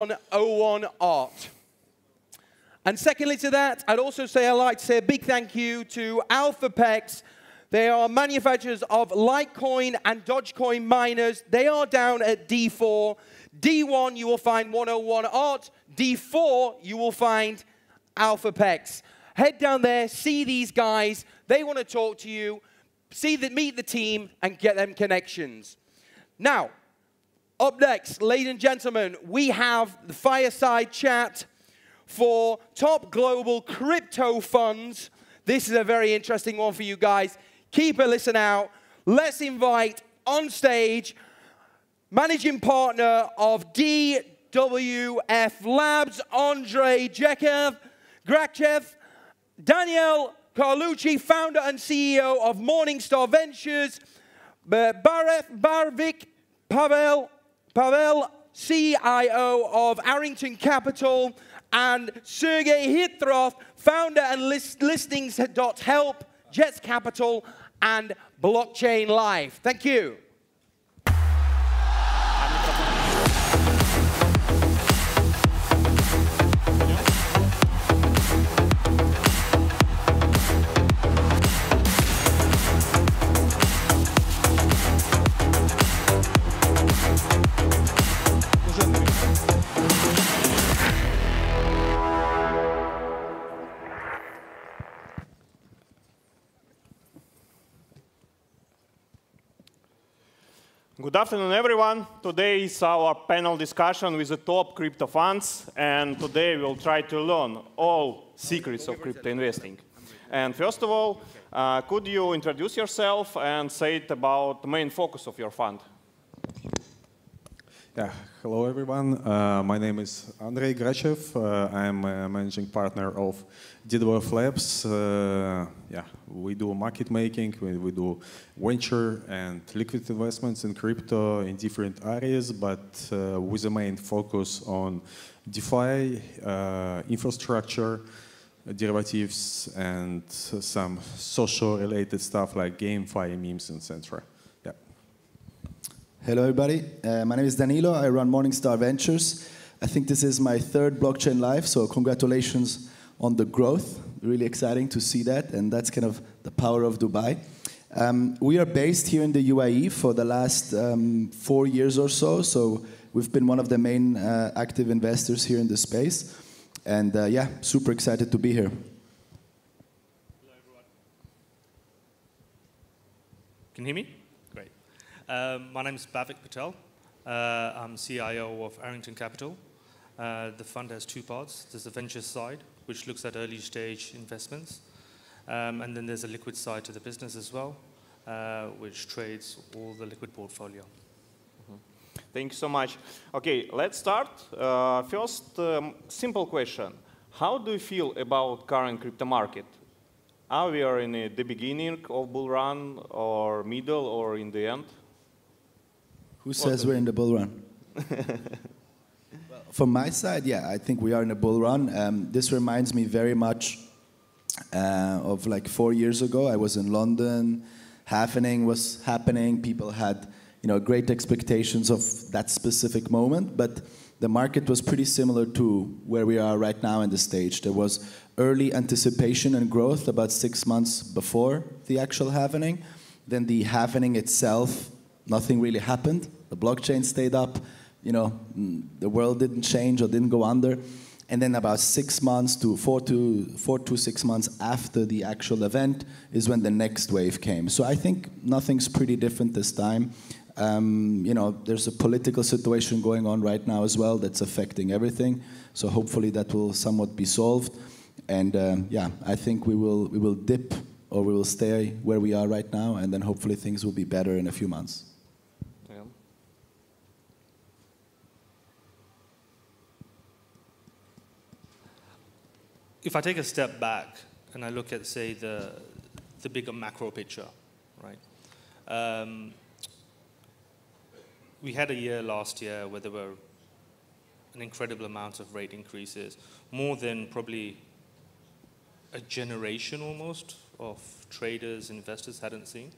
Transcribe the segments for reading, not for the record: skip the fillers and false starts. on O1 Art. And secondly to that, I'd also say I'd like to say a big thank you to AlphaPex. They are manufacturers of Litecoin and Dogecoin miners. They are down at D4. D1, you will find 101 Art. D4, you will find AlphaPex. Head down there, see these guys. They want to talk to you. Meet the team and get them connections. Now, up next, ladies and gentlemen, we have the fireside chat for top global crypto funds. This is a very interesting one for you guys. Keep a listen out. Let's invite on stage managing partner of DWF Labs, Andrei Grachev, Daniel Carlucci, founder and CEO of Morningstar Ventures, Bhavik Patel, CIO of Arrington Capital, and Sergei Hithrov, founder and listings.help, Jets Capital, and Blockchain Life. Thank you. Good afternoon, everyone. Today is our panel discussion with the top crypto funds, and today we'll try to learn all secrets of crypto investing. And first of all, could you introduce yourself and say it about the main focus of your fund? Yeah, hello, everyone. My name is Andrei Grachev. I'm a managing partner of DWF Labs. We do market making, we do venture and liquid investments in crypto in different areas, but with a main focus on DeFi, infrastructure, derivatives, and some social-related stuff like gamefi, memes, etc. Hello, everybody. My name is Danilo. I run Morningstar Ventures. I think this is my third Blockchain Life, so congratulations on the growth. Really exciting to see that, and that's kind of the power of Dubai. We are based here in the UAE for the last 4 years or so, so we've been one of the main active investors here in the space. And yeah, super excited to be here. Hello, everyone. Can you hear me? My name is Bhavik Patel. I'm CIO of Arrington Capital. The fund has two parts. There's the venture side, which looks at early stage investments. And then there's a liquid side to the business as well, which trades all the liquid portfolio. Mm-hmm. Thank you so much. OK, let's start. First, simple question. How do you feel about current crypto market? Are we in the beginning of bull run, or middle, or in the end? Who says we're in the bull run? Well, from my side, yeah, I think we are in a bull run. This reminds me very much of like 4 years ago. I was in London. Halving was happening. People had, you know, great expectations of that specific moment, but the market was pretty similar to where we are right now in the stage. There was early anticipation and growth about 6 months before the actual halving. Then the halving itself, nothing really happened. The blockchain stayed up. You know, the world didn't change or didn't go under. And then about 6 months to 4 to 6 months after the actual event is when the next wave came. So I think nothing's pretty different this time. You know, there's a political situation going on right now as well that's affecting everything. So hopefully that will somewhat be solved. And yeah, I think we will dip, or we will stay where we are right now, and then hopefully things will be better in a few months. Yeah. If I take a step back and I look at, say, the bigger macro picture, right? We had a year last year where there were an incredible amount of rate increases, more than probably a generation almost of traders, investors hadn't seen.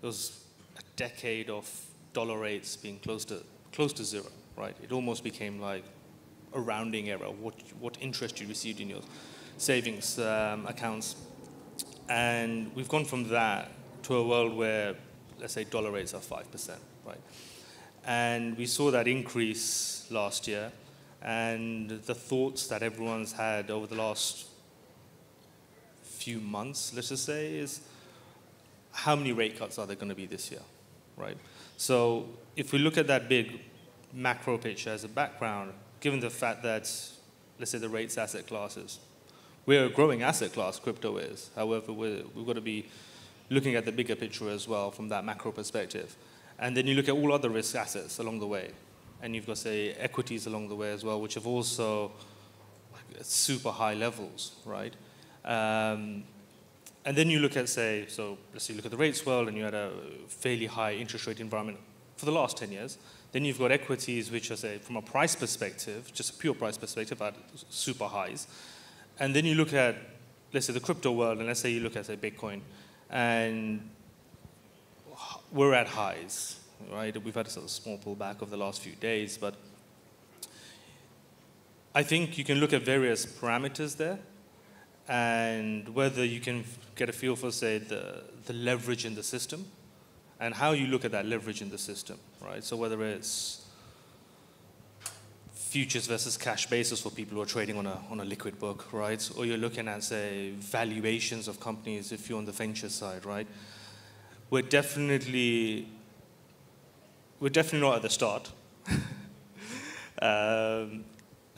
There was a decade of dollar rates being close to zero, right? It almost became like a rounding error. What interest you received in your savings accounts. And we've gone from that to a world where, let's say, dollar rates are 5%, right? And we saw that increase last year. And the thoughts that everyone's had over the last few months, let's just say, is how many rate cuts are there going to be this year, right? So if we look at that big macro picture as a background, given the fact that, let's say, the rates asset classes, we're a growing asset class, crypto is. However, we've got to be looking at the bigger picture as well from that macro perspective. And then you look at all other risk assets along the way. And you've got, say, equities along the way as well, which have also like, at super high levels, right? And then you look at, say, so let's say you look at the rates world, and you had a fairly high interest rate environment for the last 10 years. Then you've got equities, which are, say, from a price perspective, just a pure price perspective, at super highs. And then you look at, let's say, the crypto world, and let's say you look at, say, Bitcoin, and we're at highs, right? We've had a sort of small pullback over the last few days, but I think you can look at various parameters there, and whether you can get a feel for, say, the leverage in the system, and how you look at that leverage in the system, right? So whether it's futures versus cash basis for people who are trading on a liquid book, right? Or you're looking at, say, valuations of companies if you're on the venture side, right? We're definitely not at the start. And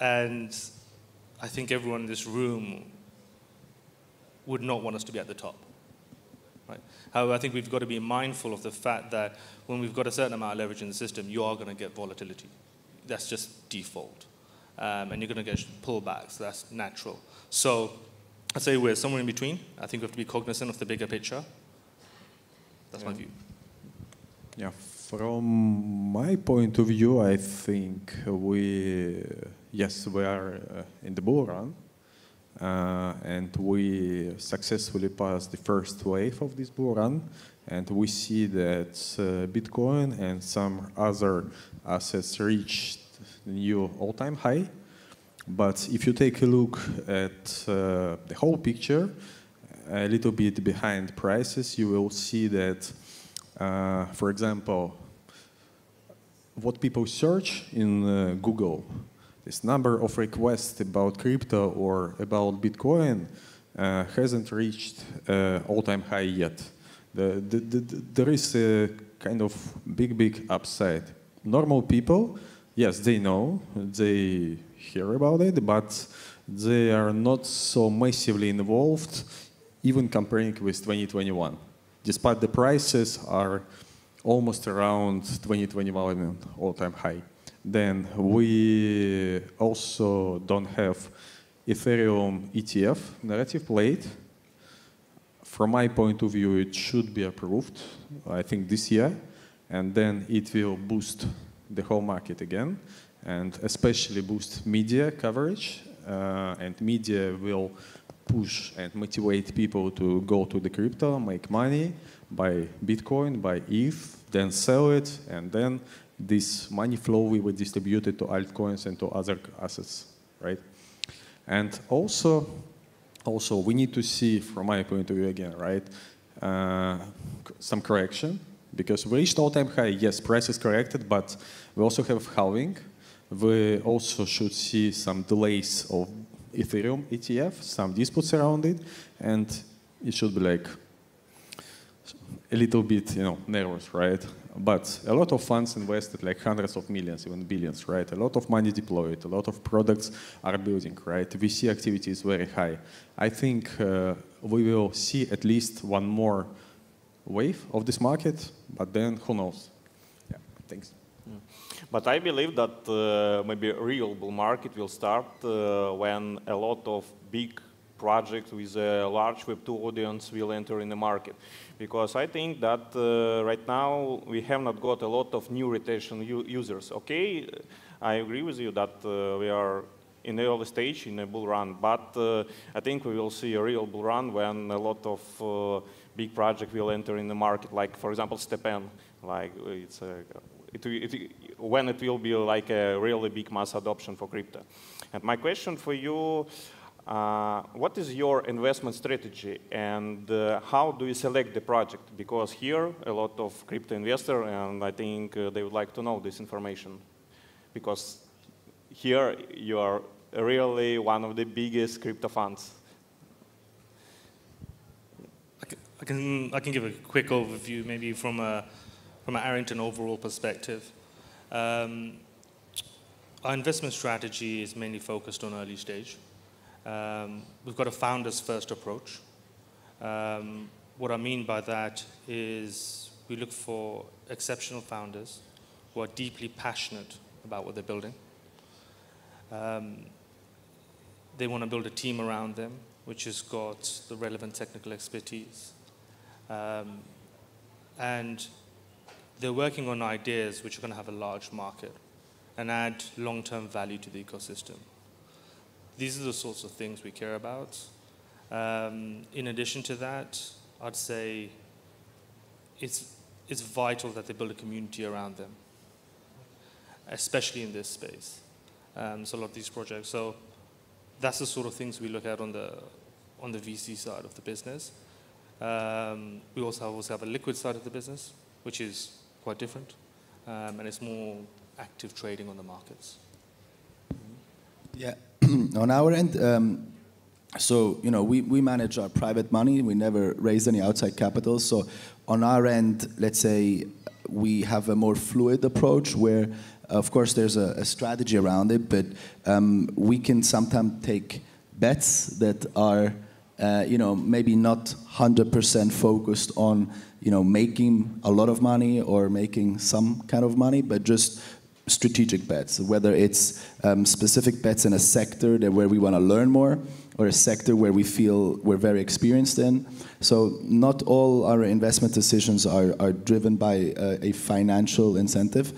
I think everyone in this room would not want us to be at the top, right? However, I think we've got to be mindful of the fact that when we've got a certain amount of leverage in the system, you are going to get volatility. That's just default. And you're going to get pullbacks. That's natural. So I'd say we're somewhere in between. I think we have to be cognizant of the bigger picture. That's my view. Yeah. From my point of view, I think we are in the bull run. And we successfully passed the first wave of this bull run. And we see that Bitcoin and some other assets reached new all-time high. But if you take a look at the whole picture, a little bit behind prices, you will see that, for example, what people search in Google, this number of requests about crypto or about Bitcoin hasn't reached all-time high yet. There is a kind of big upside. Normal people, yes, they know, they hear about it, but they are not so massively involved, even comparing with 2021. Despite the prices are almost around 2021 all-time high. Then we also don't have Ethereum ETF narrative plate. From my point of view, it should be approved, I think, this year. And then it will boost the whole market again, and especially boost media coverage. And media will push and motivate people to go to the crypto, make money, buy Bitcoin, buy ETH, then sell it. And then this money flow will be distributed to altcoins and to other assets, right? And also, we need to see, from my point of view again, right, some correction, because we reached all-time high. Yes, price is corrected, but we also have halving. We also should see some delays of Ethereum ETF, some disputes around it, and it should be like a little bit, nervous, right? But a lot of funds invested, like hundreds of millions, even billions, right? A lot of money deployed, a lot of products are building, right? VC activity is very high. I think we will see at least one more wave of this market, but then who knows? Yeah, thanks. Yeah. But I believe that maybe a real bull market will start when a lot of big projects with a large Web2 audience will enter in the market. Because I think that right now we have not got a lot of new retention users. Okay, I agree with you that we are in the early stage in a bull run, but I think we will see a real bull run when a lot of big projects will enter in the market, like, for example, STEPN. Like, it's a when it will be like a really big mass adoption for crypto. And my question for you, what is your investment strategy and how do you select the project? Because here a lot of crypto investors, and I think they would like to know this information, because here you are really one of the biggest crypto funds. I can give a quick overview, maybe from a from an Arrington overall perspective. Our investment strategy is mainly focused on early stage. We've got a founders first approach. What I mean by that is we look for exceptional founders who are deeply passionate about what they're building. They want to build a team around them which has got the relevant technical expertise. And they're working on ideas which are going to have a large market and add long-term value to the ecosystem. These are the sorts of things we care about. In addition to that, I'd say it's vital that they build a community around them, especially in this space. So a lot of these projects. So that's the sort of things we look at on the VC side of the business. We also have a liquid side of the business, which is quite different, and it's more active trading on the markets. Yeah, on our end, so we manage our private money. We never raise any outside capital. So on our end, let's say we have a more fluid approach where, of course, there's a strategy around it, but we can sometimes take bets that are, maybe not 100% focused on, making a lot of money or making some kind of money, but just strategic bets, whether it's specific bets in a sector that where we want to learn more, or a sector where we feel we're very experienced in. So not all our investment decisions are driven by a financial incentive.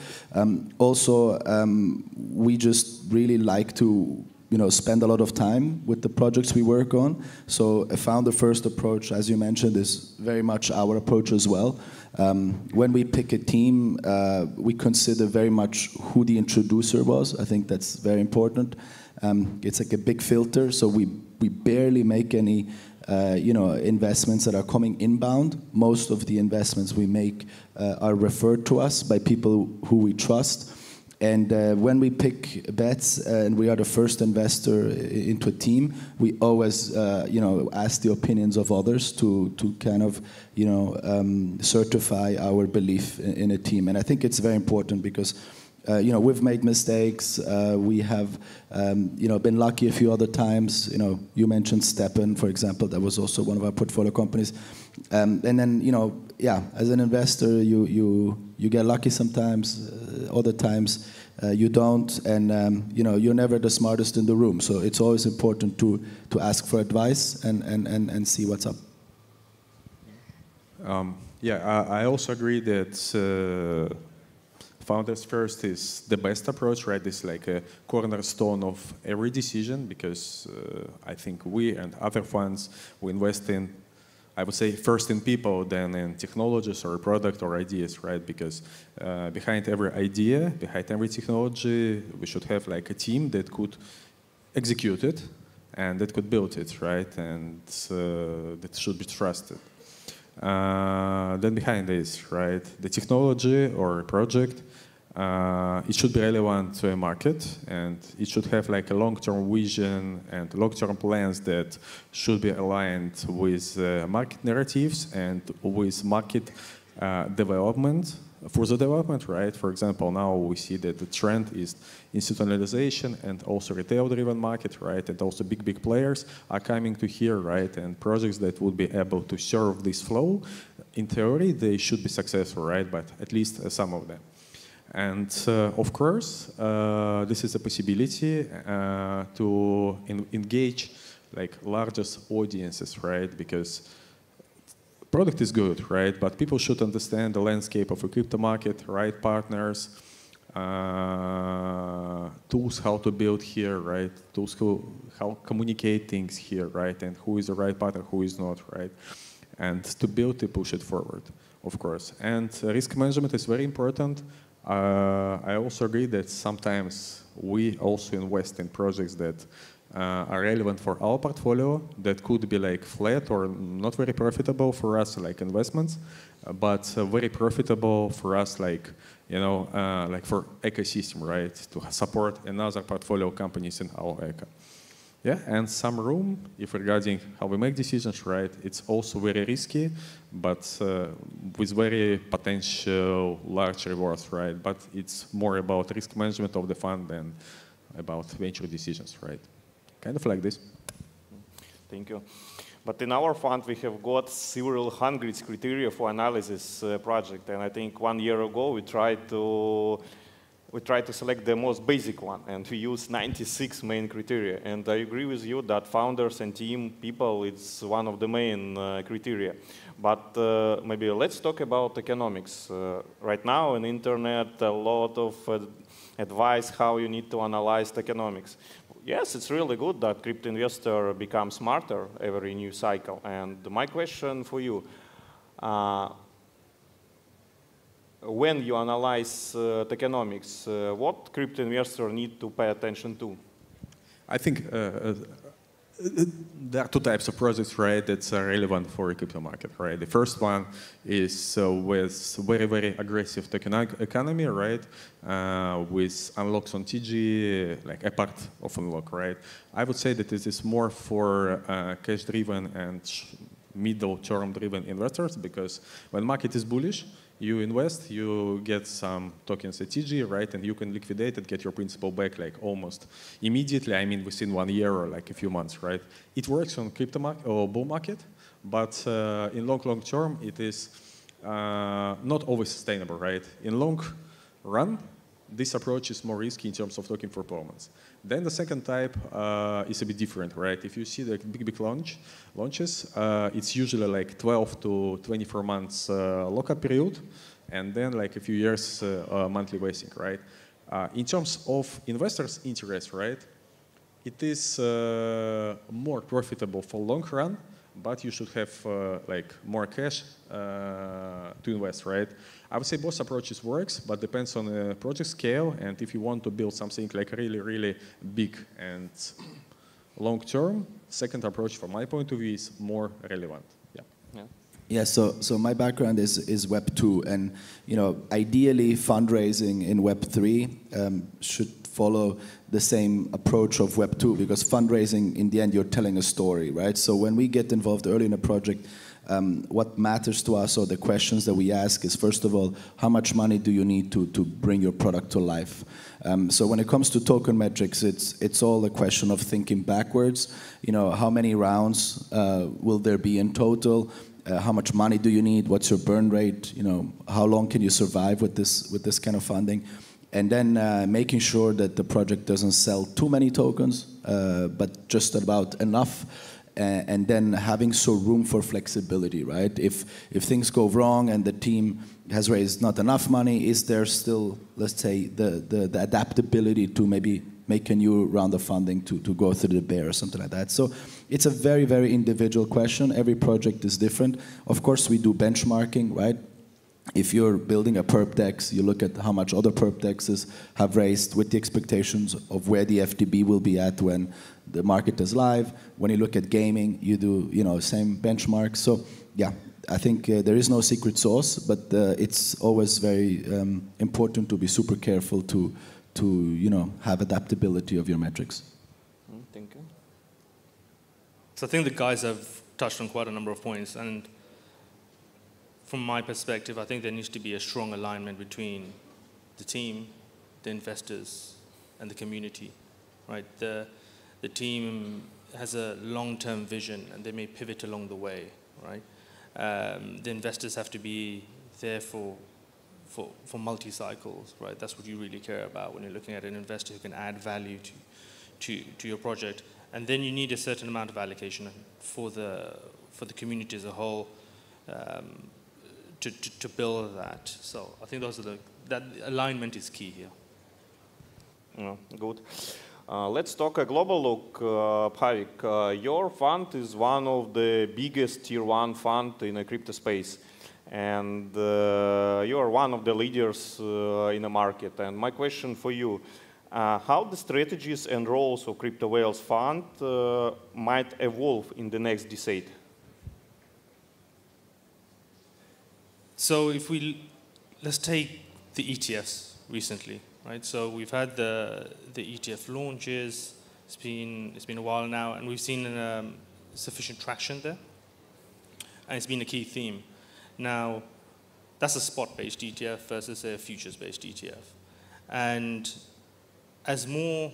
We just really like to spend a lot of time with the projects we work on. So a founder-first approach, as you mentioned, is very much our approach as well. When we pick a team, we consider very much who the introducer was. I think that's very important. It's like a big filter, so we barely make any investments that are coming inbound. Most of the investments we make are referred to us by people who we trust. And when we pick bets and we are the first investor into a team, we always, ask the opinions of others to kind of, certify our belief in a team. And I think it's very important because, we've made mistakes. We have, been lucky a few other times. You mentioned STEPN, for example. That was also one of our portfolio companies. And then, as an investor, you get lucky sometimes. Other times, you don't. And you're never the smartest in the room. So it's always important to ask for advice and see what's up. I also agree that. Founders first is the best approach, right? It's like a cornerstone of every decision, because I think we and other funds, we invest in, I would say, first in people, then in technologies or product or ideas, right? Because behind every idea, behind every technology, we should have like a team that could execute it and that could build it, right? And that should be trusted. Then behind this, right, the technology or project, it should be relevant to a market, and it should have like a long-term vision and long-term plans that should be aligned with market narratives and with market development, further development, right? For example, now we see that the trend is institutionalization and also retail-driven market, right? And also big players are coming to here, right? And projects that would be able to serve this flow, in theory, they should be successful, right? But at least some of them. And of course, this is a possibility to engage like largest audiences, right? Because product is good, right? But people should understand the landscape of a crypto market, right? Partners, tools how to build here, right? Tools how communicate things here, right? And who is the right partner, who is not, right? And to build to push it forward, of course. And risk management is very important. I also agree that sometimes we also invest in projects that are relevant for our portfolio that could be like flat or not very profitable for us, like investments, but very profitable for us, like, you know, like for ecosystem, right? To support another portfolio companies in our eco. Yeah, and some room if regarding how we make decisions, right? It's also very risky, but with very potential large rewards, right? But it's more about risk management of the fund than about venture decisions, right? Kind of like this. Thank you. But in our fund, we have got several hundred criteria for analysis project, and I think 1 year ago we tried to. We try to select the most basic one, and we use 96 main criteria. And I agree with you that founders and team people, it's one of the main criteria. But maybe let's talk about economics. Right now on internet, a lot of advice how you need to analyze economics. Yes, it's really good that crypto investor becomes smarter every new cycle. And my question for you, when you analyze economics, what crypto investor need to pay attention to? I think there are two types of projects, right, that's relevant for the crypto market, right? The first one is with very, very aggressive economy, right? With unlocks on TG, like a part of unlock, right? I would say that this is more for cash-driven and middle-term-driven investors, because when market is bullish, you invest, you get some tokens at TG, right, and you can liquidate and get your principal back like almost immediately, I mean within 1 year or like a few months, right? It works on crypto market or bull market, but in long term, it is not always sustainable, right? In long run, this approach is more risky in terms of token performance. Then the second type is a bit different, right? If you see the big launches, it's usually like 12 to 24 months lockup period, and then like a few years monthly vesting, right? In terms of investors' interest, right? It is more profitable for long run, but you should have like more cash to invest, right? I would say both approaches works, but depends on the project scale, and if you want to build something like really, really big and long term, second approach from my point of view is more relevant. Yeah. Yeah. Yeah, so my background is Web2, and you know, ideally fundraising in Web3 should follow the same approach of Web2, because fundraising, in the end, you're telling a story, right? So when we get involved early in a project, what matters to us, or the questions that we ask, is first of all, how much money do you need to bring your product to life? So when it comes to token metrics, it's all a question of thinking backwards. You know, how many rounds will there be in total? How much money do you need? What's your burn rate? You know, how long can you survive with this kind of funding? And then making sure that the project doesn't sell too many tokens, but just about enough. And then having some room for flexibility, right? If things go wrong and the team has raised not enough money, is there still, let's say, the adaptability to maybe make a new round of funding to go through the bear or something like that? So it's a very, very individual question. Every project is different. Of course, we do benchmarking, right? If you're building a perp-dex, you look at how much other perp-dexes have raised with the expectations of where the FTB will be at when the market is live. When you look at gaming, you do, you know, same benchmarks. So yeah, I think there is no secret sauce, but it's always very important to be super careful to you know, have adaptability of your metrics. Thank you. So I think the guys have touched on quite a number of points, and from my perspective, I think there needs to be a strong alignment between the team, the investors, and the community, right? The team has a long-term vision, and they may pivot along the way, right? The investors have to be there for multi-cycles, right? That's what you really care about when you're looking at an investor who can add value to your project. And then you need a certain amount of allocation for the community as a whole. To build that. So I think those are that alignment is key here. Yeah, good. Let's talk a global look, Bhavik. Your fund is one of the biggest tier 1 fund in the crypto space. and you are one of the leaders in the market. And my question for you, how the strategies and roles of Crypto Whales Fund might evolve in the next decade? So if we, let's take the ETFs recently, right? So we've had the ETF launches. It's been a while now, and we've seen sufficient traction there, and it's been a key theme. Now, that's a spot-based ETF versus a futures-based ETF, and as more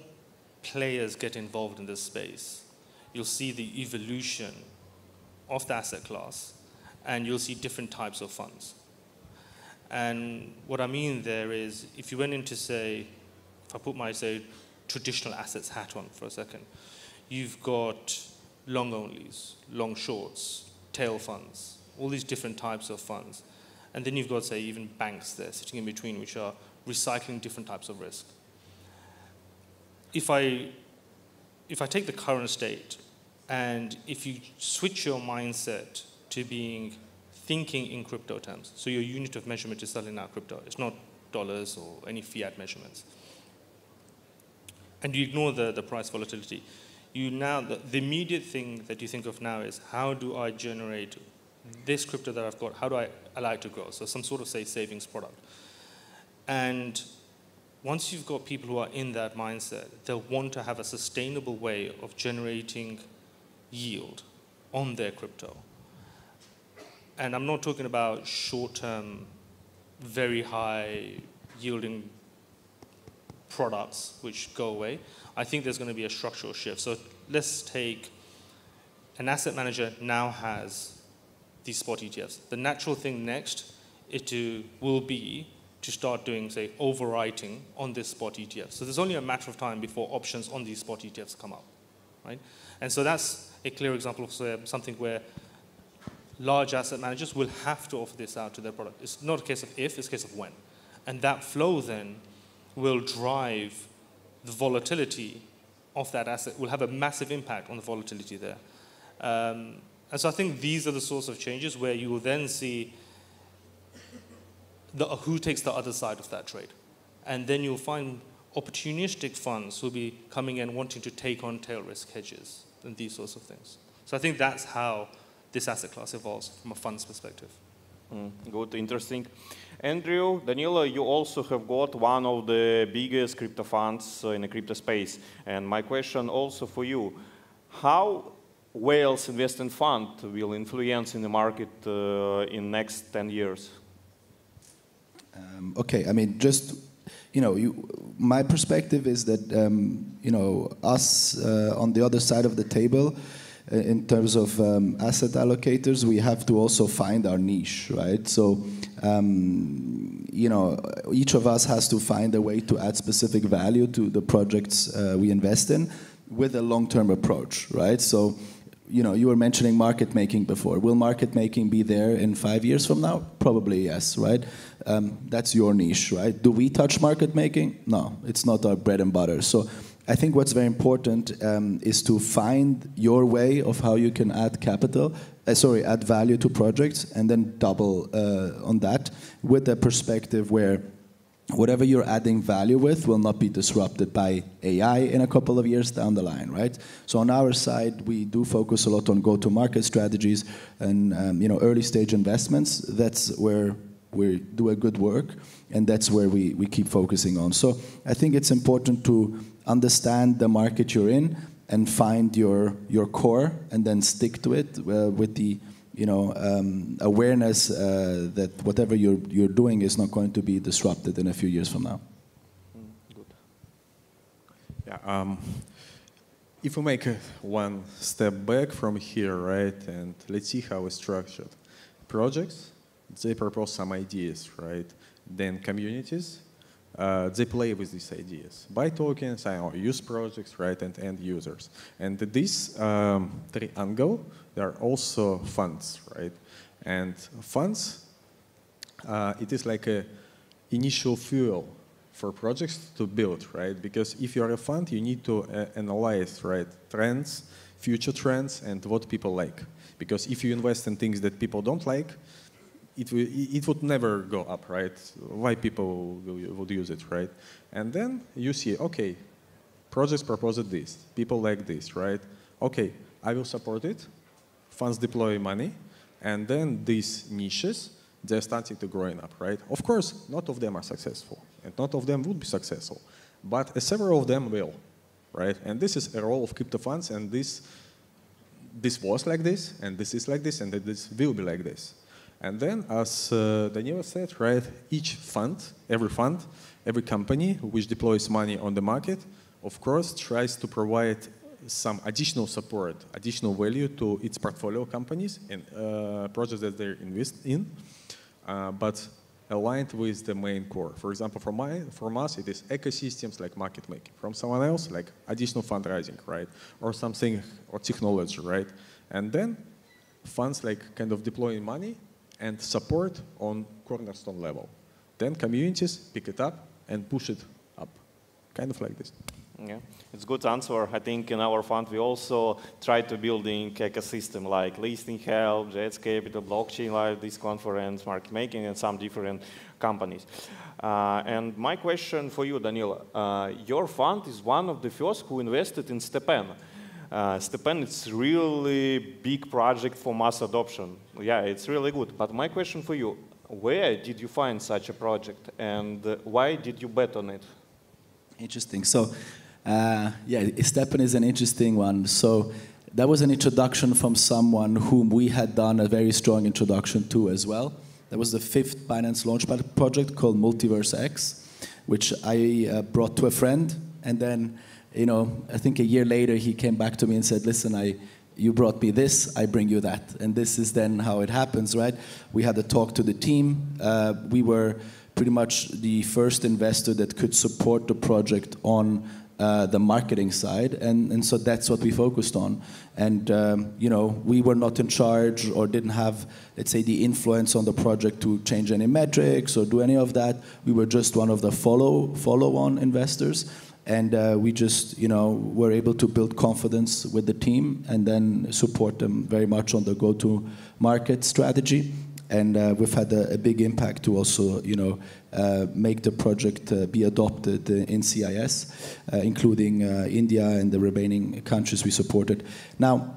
players get involved in this space, you'll see the evolution of the asset class, and you'll see different types of funds. And what I mean there is, if you went into, say, if I put my, say, traditional assets hat on for a second, you've got long onlys, long shorts, tail funds, all these different types of funds. And then you've got, say, even banks there sitting in between, which are recycling different types of risk. If I take the current state, and if you switch your mindset to being thinking in crypto terms, so your unit of measurement is selling out crypto, it's not dollars or any fiat measurements, and you ignore the price volatility, you now, the immediate thing that you think of now is, how do I generate this crypto that I've got, how do I allow it to grow? So some sort of, say, savings product. And once you've got people who are in that mindset, they'll want to have a sustainable way of generating yield on their crypto. And I'm not talking about short-term, very high-yielding products which go away. I think there's going to be a structural shift. So let's take an asset manager now has these spot ETFs. The natural thing next will be to start doing, say, overwriting on this spot ETF. So there's only a matter of time before options on these spot ETFs come up, right? And so that's a clear example of something where large asset managers will have to offer this out to their product. It's not a case of if, it's a case of when. And that flow then will drive the volatility of that asset, will have a massive impact on the volatility there. And so I think these are the sorts of changes where you will then see who takes the other side of that trade. And then you'll find opportunistic funds who'll be coming in wanting to take on tail risk hedges and these sorts of things. So I think that's how this asset class evolves from a fund's perspective. Good, interesting. Andrew, Danilo, you also have got one of the biggest crypto funds in the crypto space. And my question also for you, how Whales Investment Fund will influence in the market in next 10 years? Okay, I mean, just, you know, my perspective is that, you know, us on the other side of the table, in terms of asset allocators, we have to also find our niche, right? So, you know, each of us has to find a way to add specific value to the projects we invest in with a long-term approach, right? So, you know, you were mentioning market making before. Will market making be there in 5 years from now? Probably yes, right? That's your niche, right? Do we touch market making? No, it's not our bread and butter. So I think what's very important is to find your way of how you can add capital, add value to projects, and then double on that with a perspective where whatever you're adding value with will not be disrupted by AI in a couple of years down the line, right? So on our side, we do focus a lot on go-to-market strategies and you know, early-stage investments. That's where we do a good work, and that's where we keep focusing on. So I think it's important to understand the market you're in and find your core, and then stick to it with the awareness that whatever you're doing is not going to be disrupted in a few years from now. Good. Yeah. If we make one step back from here, right, and let's see how it's structured. Projects, they propose some ideas, right? Then communities, they play with these ideas. Buy tokens, use projects, right, and end users. And this triangle, there are also funds, right? And funds, it is like an initial fuel for projects to build, right? Because if you're a fund, you need to analyze, right, trends, future trends, and what people like. Because if you invest in things that people don't like, it would never go up, right? Why people would use it, right? And then you see, okay, projects proposed this, people like this, right? Okay, I will support it, funds deploy money, and then these niches, they're starting to growing up, right? Of course, not of them are successful, and not of them would be successful, but several of them will, right? And this is a role of crypto funds, and this was like this, and this is like this, and this will be like this. And then, as Danilo said, right, each fund, every company which deploys money on the market, of course, tries to provide some additional support, additional value to its portfolio companies and projects that they invest in, but aligned with the main core. For example, from us, it is ecosystems like market making. From someone else, like additional fundraising, right? Or something, or technology, right? And then funds like kind of deploying money and support on cornerstone level. Then communities pick it up and push it up, kind of like this. Yeah, it's a good answer. I think in our fund we also try to build an ecosystem like listings.help, Jets Capital, Blockchain Life, this conference, market making, and some different companies. And my question for you, Danilo, your fund is one of the first who invested in STEPN. STEPN is really big project for mass adoption. Yeah, it's really good. But my question for you, where did you find such a project and why did you bet on it? Interesting. So, yeah, STEPN is an interesting one. So that was an introduction from someone whom we had done a very strong introduction to as well. That was the 5th Binance Launchpad project called Multiverse X, which I brought to a friend. And then, you know, I think a year later he came back to me and said, listen, you brought me this, I bring you that. And this is then how it happens, right? We had a talk to the team. We were pretty much the first investor that could support the project on the marketing side, and so that's what we focused on. And you know, we were not in charge or didn't have, let's say, the influence on the project to change any metrics or do any of that. We were just one of the follow-on investors, and we just, you know, were able to build confidence with the team and then support them very much on the go-to-market strategy. And we've had a big impact to also, you know, make the project be adopted in CIS, including India and the remaining countries we supported. Now,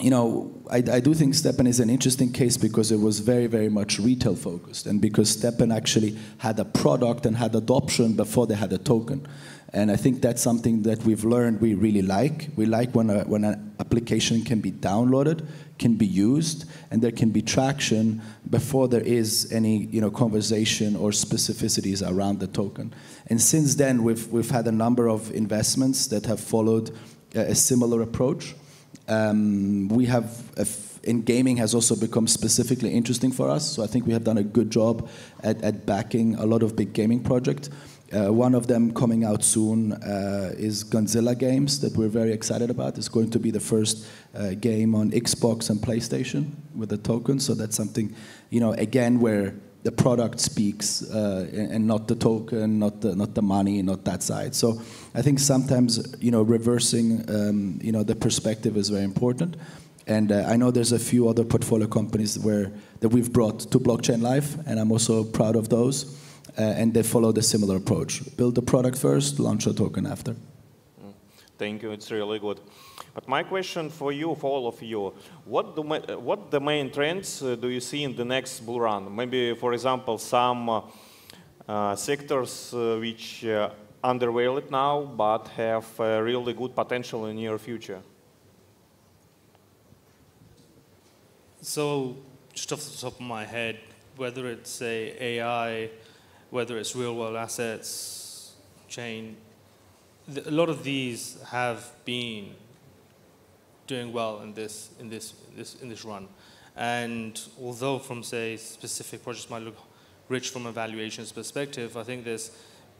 you know, I do think STEPN is an interesting case because it was very, very much retail focused, and because STEPN actually had a product and had adoption before they had a token. And I think that's something that we've learned we really like. We like when an application can be downloaded, can be used, and there can be traction before there is any, you know, conversation or specificities around the token. And since then, we've had a number of investments that have followed a similar approach. We have, and gaming has also become specifically interesting for us, so I think we have done a good job at backing a lot of big gaming projects. One of them coming out soon is Godzilla Games that we're very excited about. It's going to be the first game on Xbox and PlayStation with a token. So that's something, you know, again, where the product speaks and not the token, not the money, not that side. So I think sometimes, you know, reversing, you know, the perspective is very important. And I know there's a few other portfolio companies that we've brought to Blockchain Life, and I'm also proud of those. And they followed a similar approach. Build the product first, launch a token after. Thank you, it's really good. But my question for you, for all of you, what the main trends do you see in the next bull run? Maybe, for example, some sectors which are undervalued now, but have really good potential in the near future. So, just off the top of my head, whether it's, say, AI, whether it's real-world assets, chain, a lot of these have been doing well in this run. And although from, say, specific projects might look rich from a valuations perspective, I think you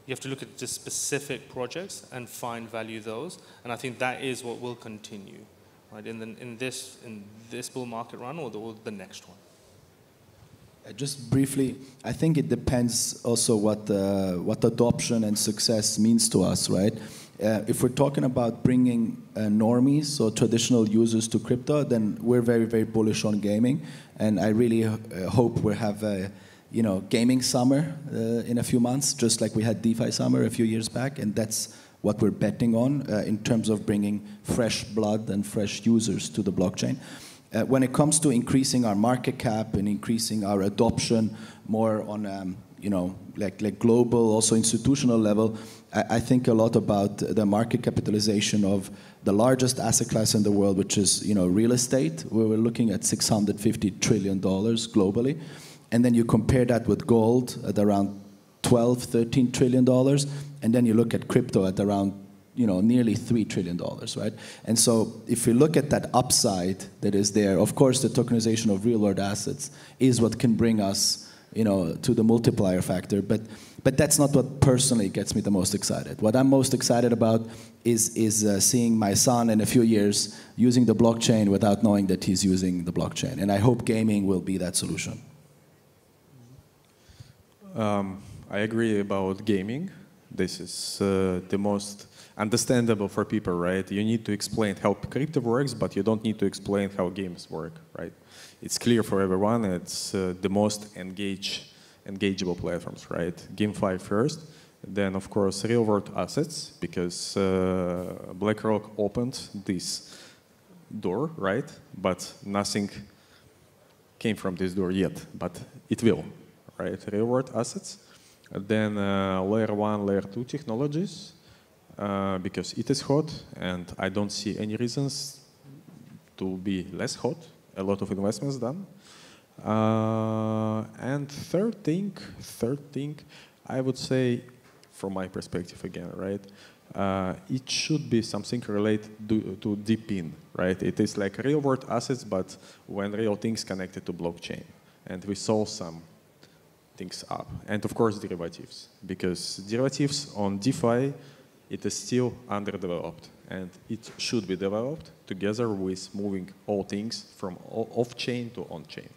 have to look at the specific projects and find value those. And I think that is what will continue, right? In this bull market run or the next one. Just briefly, I think it depends also what adoption and success means to us, right? If we're talking about bringing normies or traditional users to crypto, then we're very, very bullish on gaming, and I really hope we'll have a gaming summer in a few months, just like we had DeFi summer a few years back, and that's what we're betting on in terms of bringing fresh blood and fresh users to the blockchain. When it comes to increasing our market cap and increasing our adoption more on, like global, also institutional level, I think a lot about the market capitalization of the largest asset class in the world, which is, real estate. We were looking at $650 trillion globally. And then you compare that with gold at around $12-13 trillion. And then you look at crypto at around nearly $3 trillion, right? And so if you look at that upside that is there, of course, the tokenization of real-world assets is what can bring us, to the multiplier factor. But that's not what personally gets me the most excited. What I'm most excited about is seeing my son in a few years using the blockchain without knowing that he's using the blockchain. And I hope gaming will be that solution. I agree about gaming. This is the most understandable for people, right? You need to explain how crypto works, but you don't need to explain how games work, right? It's clear for everyone. It's the most engageable platforms, right? GameFi first, then of course real-world assets, because BlackRock opened this door, right? But nothing came from this door yet, but it will, right? Real-world assets, then layer one, layer two technologies. Because it is hot, and I don't see any reasons to be less hot. A lot of investments done. And third thing, I would say, from my perspective again, right? It should be something related to DePIN, right? It is like real-world assets, but when real things connected to blockchain, and we saw some things up. And of course, derivatives, because derivatives on DeFi. It is still underdeveloped, and it should be developed together with moving all things from off-chain to on-chain.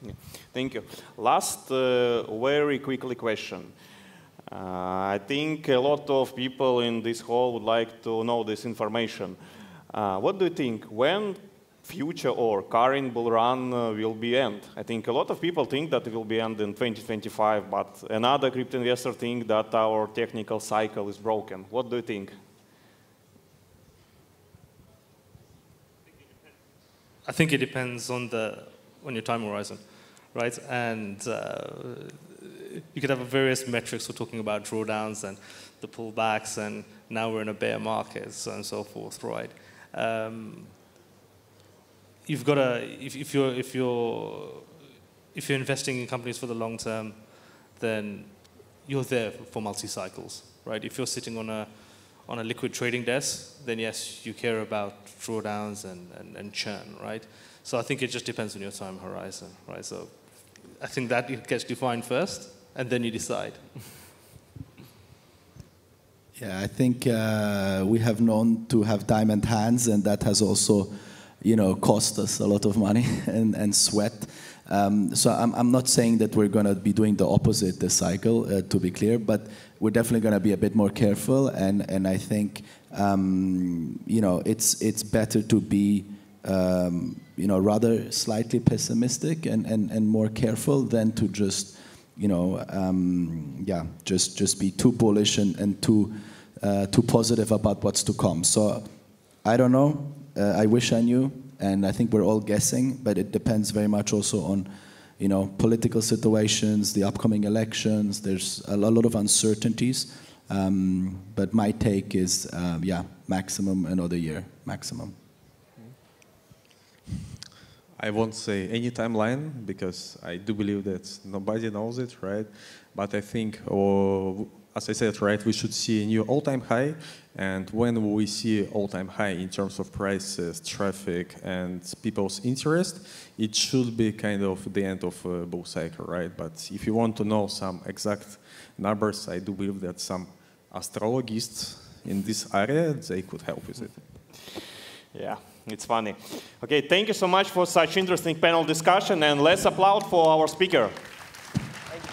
Yeah. Thank you. Last, very quickly question. I think a lot of people in this hall would like to know this information. What do you think? When future or current bull run will be end? I think a lot of people think that it will be end in 2025, but another crypto investor think that our technical cycle is broken. What do you think? I think it depends on your time horizon, right? And you could have various metrics. We're talking about drawdowns and the pullbacks, and now we're in a bear market, so and so forth, right? You've got to, if you're investing in companies for the long term, then you're there for multi-cycles, right? If you're sitting on a liquid trading desk, then yes, you care about drawdowns and churn, right? So I think it just depends on your time horizon, right? So I think that gets defined first, and then you decide. Yeah, I think we have known to have diamond hands, and that has also cost us a lot of money and sweat. So I'm not saying that we're going to be doing the opposite this cycle, to be clear, but we're definitely going to be a bit more careful. And I think, it's better to be, rather slightly pessimistic and more careful than to just, just be too bullish and too positive about what's to come. So I don't know. I wish I knew, and I think we're all guessing, but it depends very much also on, political situations, the upcoming elections. There's a lot of uncertainties, but my take is, maximum another year, maximum. I won't say any timeline, because I do believe that nobody knows it, right? But I think, as I said, right, we should see a new all-time high, and when we see all-time high in terms of prices, traffic, and people's interest, it should be kind of the end of a bull cycle, right? But if you want to know some exact numbers, I do believe that some astrologists in this area, they could help with it. Yeah, it's funny. OK, thank you so much for such interesting panel discussion. And let's applaud for our speaker. Thank you.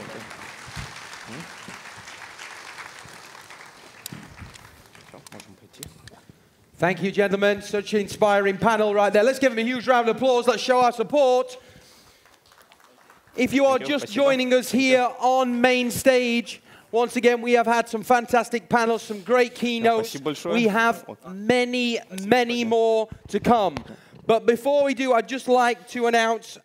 Thank you, gentlemen. Such an inspiring panel right there. Let's give them a huge round of applause. Let's show our support. If you are just joining us here on main stage, once again, we have had some fantastic panels, some great keynotes. We have many, many more to come. But before we do, I'd just like to announce